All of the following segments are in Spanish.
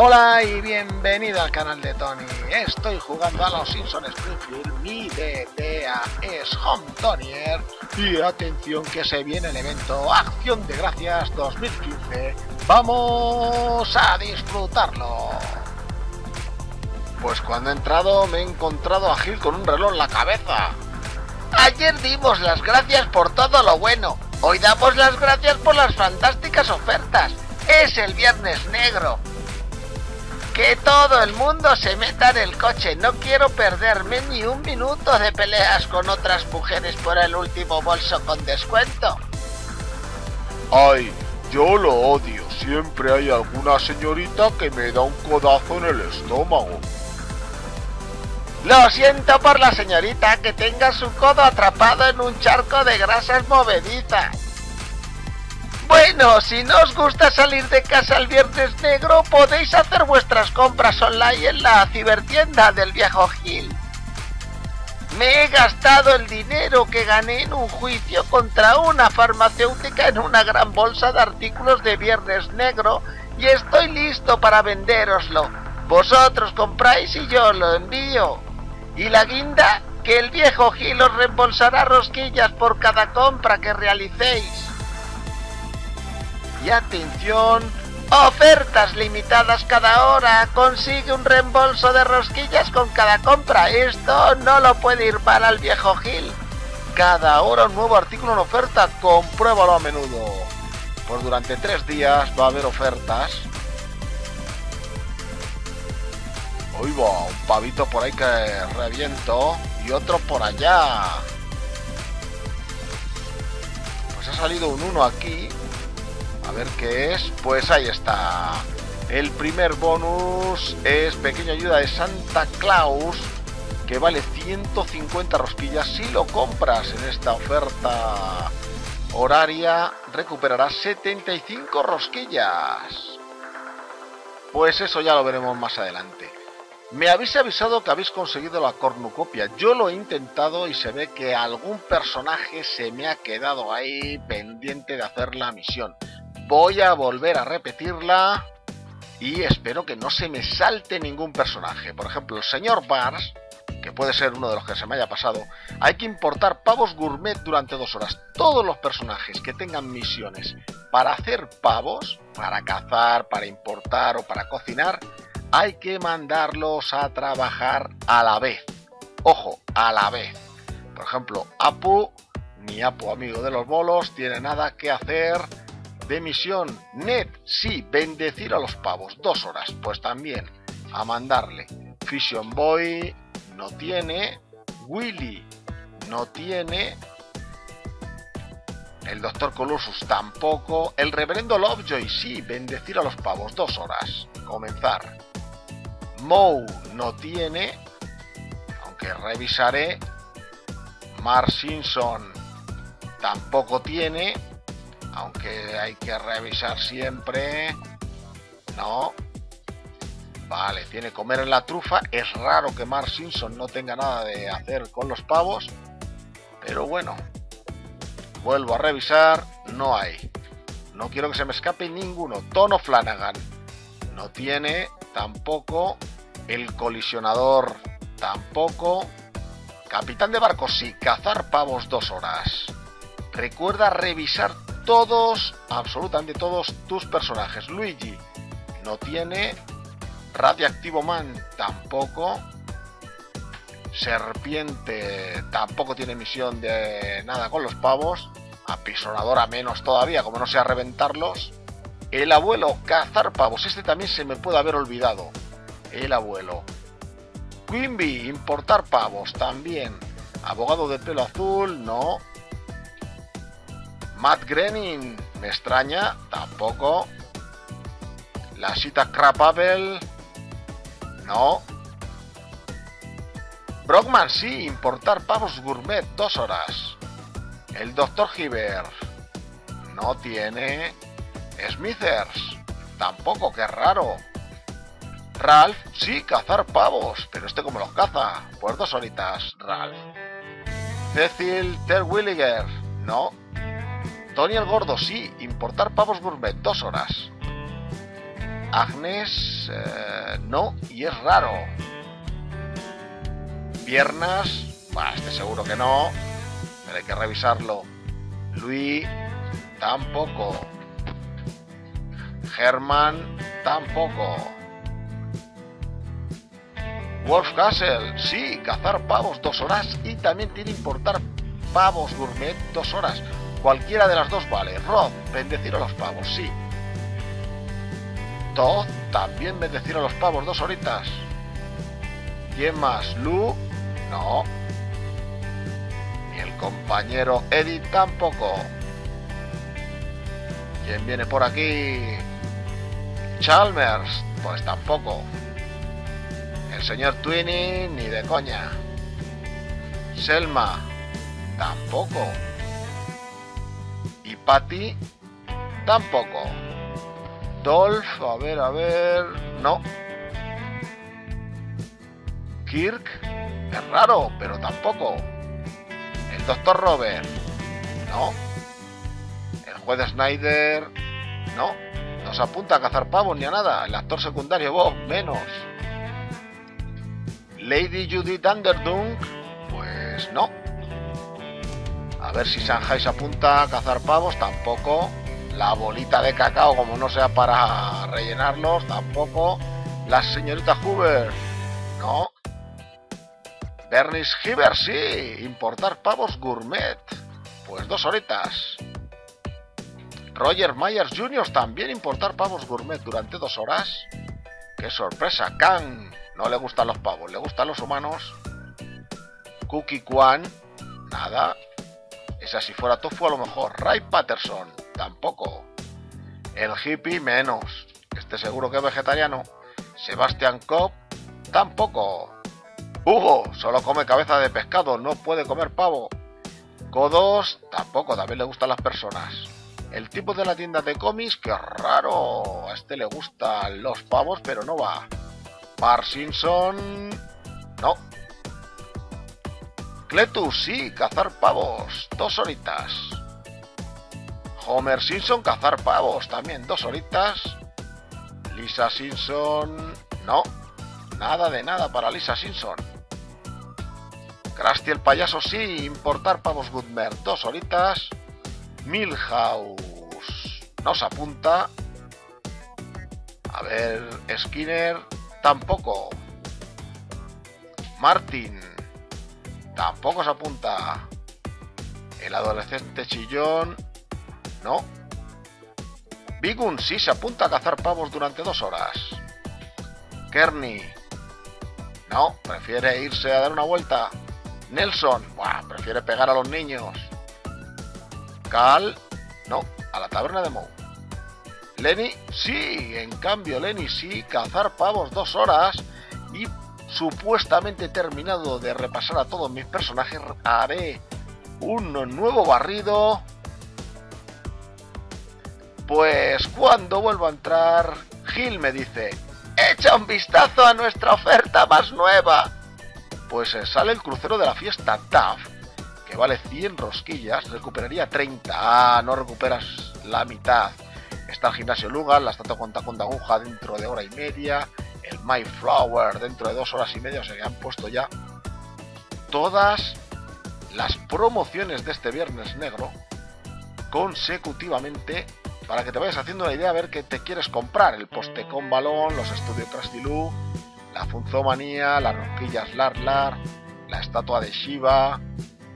Hola y bienvenido al canal de Tony. Estoy jugando a Los Simpsons Springfield, mi DTA es Home Tony Air y atención que se viene el evento Acción de Gracias 2015. ¡Vamos a disfrutarlo! Pues cuando he entrado me he encontrado a Gil con un reloj en la cabeza. Ayer dimos las gracias por todo lo bueno, hoy damos las gracias por las fantásticas ofertas. Es el Viernes Negro. Que todo el mundo se meta en el coche, no quiero perderme ni un minuto de peleas con otras mujeres por el último bolso con descuento. Ay, yo lo odio, siempre hay alguna señorita que me da un codazo en el estómago. Lo siento por la señorita que tenga su codo atrapado en un charco de grasas movedizas. Bueno, si no os gusta salir de casa el Viernes Negro, podéis hacer vuestras compras online en la cibertienda del viejo Gil. Me he gastado el dinero que gané en un juicio contra una farmacéutica en una gran bolsa de artículos de Viernes Negro y estoy listo para vendéroslo. Vosotros compráis y yo lo envío. Y la guinda, que el viejo Gil os reembolsará rosquillas por cada compra que realicéis. Y atención, ofertas limitadas cada hora, consigue un reembolso de rosquillas con cada compra, esto no lo puede ir mal al viejo Gil. Cada hora un nuevo artículo en oferta, compruébalo a menudo. Pues durante 3 días va a haber ofertas. Uy, va, un pavito por ahí que reviento y otro por allá. Pues ha salido un 1 aquí. A ver qué es, pues ahí está. El primer bonus es pequeña ayuda de Santa Claus, que vale 150 rosquillas. Si lo compras en esta oferta horaria, recuperarás 75 rosquillas. Pues eso ya lo veremos más adelante. Me habéis avisado que habéis conseguido la cornucopia. Yo lo he intentado y se ve que algún personaje se me ha quedado ahí pendiente de hacer la misión. Voy a volver a repetirla y espero que no se me salte ningún personaje. Por ejemplo, el señor Bars, que puede ser uno de los que se me haya pasado, hay que importar pavos gourmet durante 2 horas. Todos los personajes que tengan misiones para hacer pavos, para cazar, para importar o para cocinar, hay que mandarlos a trabajar a la vez. Ojo, a la vez. Por ejemplo, Apu, mi Apu amigo de los bolos, tiene nada que hacer. De misión, Ned, sí, bendecir a los pavos, 2 horas, pues también a mandarle. Fission Boy no tiene, Willy no tiene, el Doctor Colossus tampoco, el Reverendo Lovejoy sí, bendecir a los pavos, 2 horas, comenzar. Moe no tiene, aunque revisaré, Mar Simpson tampoco tiene, aunque hay que revisar siempre. No. Vale, tiene comer en la trufa. Es raro que Mar Simpson no tenga nada de hacer con los pavos. Pero bueno. Vuelvo a revisar. No hay. No quiero que se me escape ninguno. Tono Flanagan. No tiene. Tampoco. El colisionador. Tampoco. Capitán de barcos. Sí. Cazar pavos 2 horas. Recuerda revisar todos, absolutamente todos tus personajes. Luigi no tiene, Radiactivo Man tampoco, Serpiente tampoco tiene misión de nada con los pavos, apisonadora menos todavía, como no sea reventarlos. El abuelo, cazar pavos, este también se me puede haber olvidado, el abuelo. Quimby, importar pavos también, abogado de pelo azul, no. Matt Groening, me extraña, tampoco. La cita Crapapel, no. Brockman, sí, importar pavos gourmet, 2 horas. El Doctor Hibbert, no tiene. Smithers, tampoco, qué raro. Ralph, sí, cazar pavos, pero este como los caza, pues 2 horitas, Ralph. Cecil Terwilliger, no. Tony el gordo, sí, importar pavos gourmet, 2 horas. Agnes, es no y es raro. Piernas, bah, este seguro que no, pero hay que revisarlo. Luis, tampoco. Herman, tampoco. Wolf Castle, sí, cazar pavos 2 horas y también tiene importar pavos gourmet 2 horas. Cualquiera de las dos vale. Rob, bendecir a los pavos, sí. Todd, también bendecir a los pavos 2 horitas. ¿Quién más? Lu, no. Ni el compañero Eddie tampoco. ¿Quién viene por aquí? Chalmers, pues tampoco. El señor Twinning, ni de coña. Selma, tampoco. Y Patty, tampoco. Dolph, a ver, no. Kirk, es raro, pero tampoco. El doctor Robert, no. El juez Snyder, no. No se apunta a cazar pavos ni a nada. El actor secundario Bob, menos. Lady Judith Underdunk, pues no. A ver si Shanghai se apunta a cazar pavos, tampoco. La bolita de cacao, como no sea para rellenarlos, tampoco. La señorita Hoover, no. Viernes Hibbert, sí. Importar pavos gourmet, pues 2 horitas. Roger Myers Jr. también importar pavos gourmet durante 2 horas. ¡Qué sorpresa! Kang, no le gustan los pavos, le gustan los humanos. Cookie Kwan, nada. Esa si fuera tofu a lo mejor. Ray Patterson, tampoco. El hippie, menos. Este seguro que es vegetariano. Sebastian Cobb, tampoco. Hugo, solo come cabeza de pescado, no puede comer pavo. Codos, tampoco, también le gustan las personas. El tipo de la tienda de cómics, que raro. A este le gustan los pavos, pero no va. Mar Simpson, no. Cletus, sí, cazar pavos, 2 horitas. Homer Simpson, cazar pavos, también 2 horitas. Lisa Simpson, no. Nada de nada para Lisa Simpson. Krusty el payaso, sí, importar pavos gourmet, 2 horitas. Milhouse, no se apunta. A ver, Skinner, tampoco. Martin, tampoco se apunta. El adolescente chillón, no. Bigun sí se apunta a cazar pavos durante 2 horas. Kearney, no, prefiere irse a dar una vuelta. Nelson, buah, prefiere pegar a los niños. Cal, no, a la taberna de Moe. Lenny, sí, en cambio Lenny sí, cazar pavos 2 horas y supuestamente he terminado de repasar a todos mis personajes. Haré un nuevo barrido. Pues cuando vuelva a entrar, Gil me dice: ¡echa un vistazo a nuestra oferta más nueva! Pues sale el crucero de la fiesta TAF, que vale 100 rosquillas, recuperaría 30. Ah, no recuperas la mitad. Está el gimnasio Lugar, la estatua con tacón de aguja dentro de hora y media. El My Flower dentro de 2 horas y media. O sea que han puesto ya todas las promociones de este Viernes Negro consecutivamente, para que te vayas haciendo la idea a ver qué te quieres comprar. El postecón balón, los estudios Trastilú, la funzomanía, las rosquillas Larlar, la estatua de Shiva,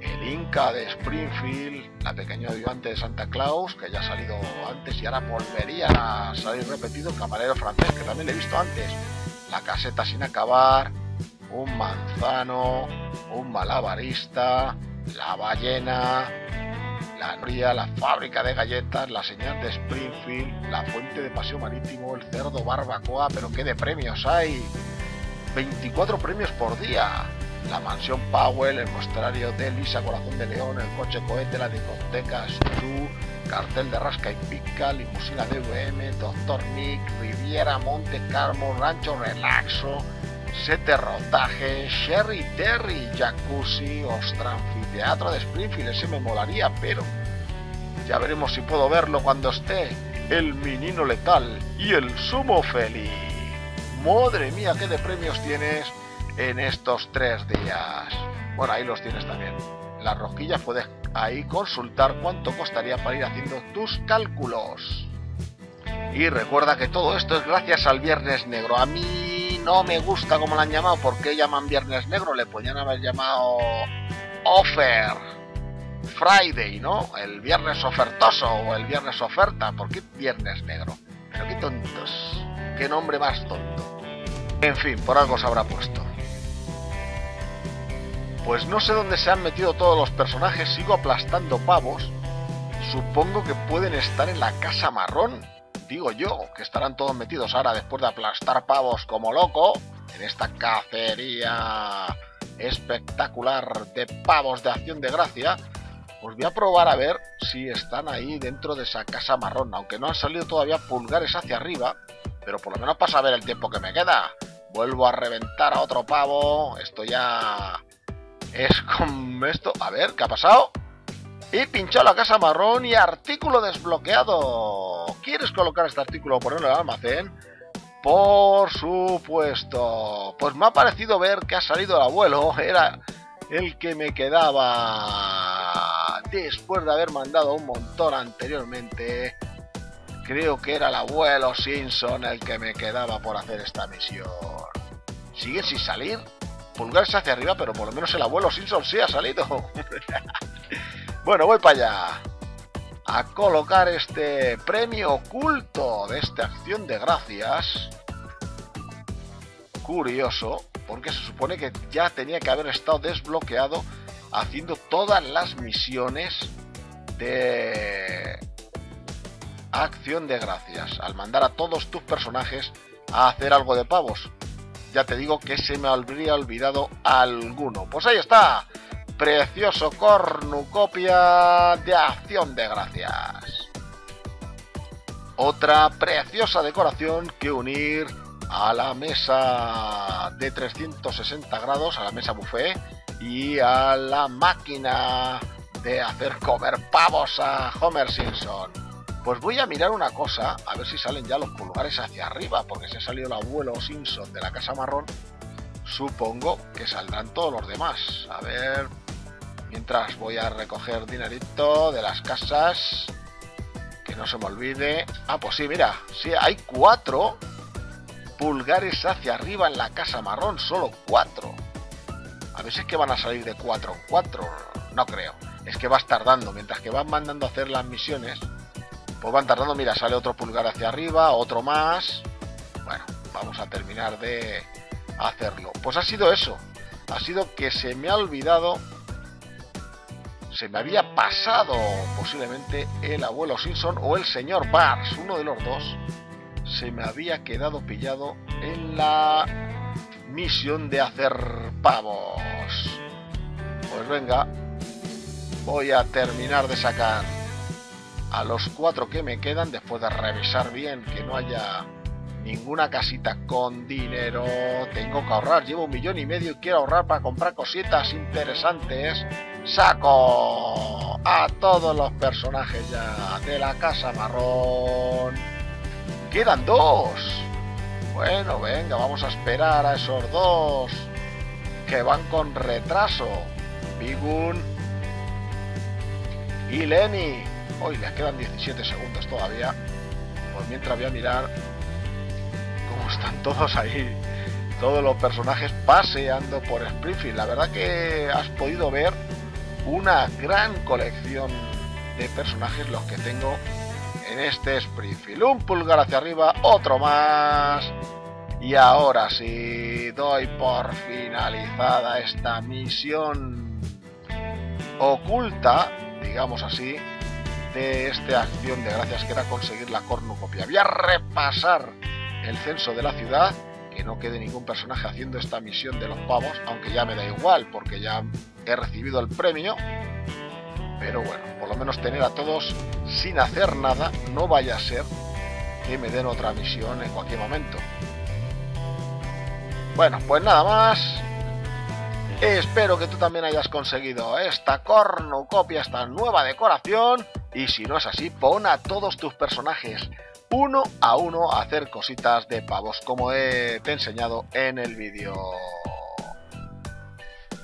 el Inca de Springfield, la pequeña ayudante de Santa Claus, que ya ha salido antes y ahora volvería a salir repetido, el camarero francés, que también le he visto antes, la caseta sin acabar, un manzano, un malabarista, la ballena, la noria, la fábrica de galletas, la señal de Springfield, la fuente de paseo marítimo, el cerdo barbacoa, pero qué de premios hay, 24 premios por día. La mansión Powell, el mostrario de Lisa Corazón de León, el coche cohete, la discoteca Stu, cartel de rasca y pica, limusina DVM, Doctor Nick, Riviera, Monte Carmo, Rancho Relaxo, Sete Rotaje, Sherry Terry, Jacuzzi, Ostranfiteatro de Springfield. Ese me molaría, pero ya veremos si puedo verlo cuando esté el Menino Letal y el Sumo Feliz. Madre mía, qué de premios tienes en estos 3 días. Bueno, ahí los tienes también. La rosquilla, puedes ahí consultar cuánto costaría para ir haciendo tus cálculos. Y recuerda que todo esto es gracias al Viernes Negro. A mí no me gusta como lo han llamado. ¿Por qué llaman Viernes Negro? Le podían haber llamado Offer Friday, ¿no? El viernes ofertoso o el viernes oferta. ¿Por qué Viernes Negro? Pero qué tontos. Qué nombre más tonto. En fin, por algo se habrá puesto. Pues no sé dónde se han metido todos los personajes. Sigo aplastando pavos. Supongo que pueden estar en la Casa Marrón. Digo yo, que estarán todos metidos ahora después de aplastar pavos como loco en esta cacería espectacular de pavos de Acción de Gracia. Pues voy a probar a ver si están ahí dentro de esa Casa Marrón, aunque no han salido todavía pulgares hacia arriba, pero por lo menos para saber el tiempo que me queda. Vuelvo a reventar a otro pavo. Esto ya es con esto. A ver, ¿qué ha pasado? Y pinchó la Casa Marrón y artículo desbloqueado. ¿Quieres colocar este artículo o ponerlo en el almacén? Por supuesto. Pues me ha parecido ver que ha salido el abuelo. Era el que me quedaba después de haber mandado un montón anteriormente. Creo que era el abuelo Simpson el que me quedaba por hacer esta misión. Sigue sin salir. Pulgares hacia arriba, pero por lo menos el abuelo Simpson sí ha salido. Bueno, voy para allá a colocar este premio oculto de esta Acción de Gracias. Curioso, porque se supone que ya tenía que haber estado desbloqueado haciendo todas las misiones de Acción de Gracias. Al mandar a todos tus personajes a hacer algo de pavos. Ya te digo que se me habría olvidado alguno. Pues ahí está. Precioso cornucopia de Acción de Gracias. Otra preciosa decoración que unir a la mesa de 360 grados, a la mesa buffet y a la máquina de hacer comer pavos a Homer Simpson. Pues voy a mirar una cosa, a ver si salen ya los pulgares hacia arriba, porque se ha salido el abuelo Simpson de la Casa Marrón. Supongo que saldrán todos los demás. A ver, mientras voy a recoger dinerito de las casas, que no se me olvide. Ah, pues sí, mira, sí, hay 4 pulgares hacia arriba en la Casa Marrón, solo 4. A veces que van a salir de 4 en 4, no creo. Es que vas tardando, mientras que van mandando a hacer las misiones, pues van tardando. Mira, sale otro pulgar hacia arriba, otro más. Bueno, vamos a terminar de hacerlo. Pues ha sido eso. Ha sido que se me ha olvidado. Se me había pasado posiblemente el abuelo Simpson o el señor Bars. Uno de los dos. Se me había quedado pillado en la misión de hacer pavos. Pues venga. Voy a terminar de sacar a los 4 que me quedan. Después de revisar bien que no haya ninguna casita con dinero. Tengo que ahorrar, llevo 1,5 millones y quiero ahorrar para comprar cositas interesantes. Saco a todos los personajes ya de la Casa Marrón. Quedan 2. Bueno, venga, vamos a esperar a esos 2 que van con retraso. Bigun y Lenny. Hoy les quedan 17 segundos todavía. Pues mientras voy a mirar cómo están todos ahí, todos los personajes paseando por Springfield. La verdad que has podido ver una gran colección de personajes los que tengo en este Springfield. Un pulgar hacia arriba, otro más. Y ahora sí, doy por finalizada esta misión oculta, digamos así, de esta Acción de Gracias, que era conseguir la cornucopia. Voy a repasar el censo de la ciudad, que no quede ningún personaje haciendo esta misión de los pavos, aunque ya me da igual porque ya he recibido el premio. Pero bueno, por lo menos tener a todos sin hacer nada, no vaya a ser que me den otra misión en cualquier momento. Bueno, pues nada más. Espero que tú también hayas conseguido esta cornucopia, esta nueva decoración. Y si no es así, pon a todos tus personajes uno a uno a hacer cositas de pavos, como te he enseñado en el vídeo.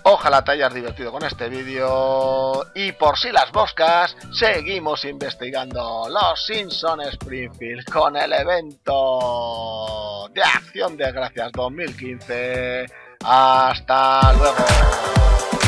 Ojalá te hayas divertido con este vídeo, y por si las moscas, seguimos investigando Los Simpsons Springfield con el evento de Acción de Gracias 2015. ¡Hasta luego!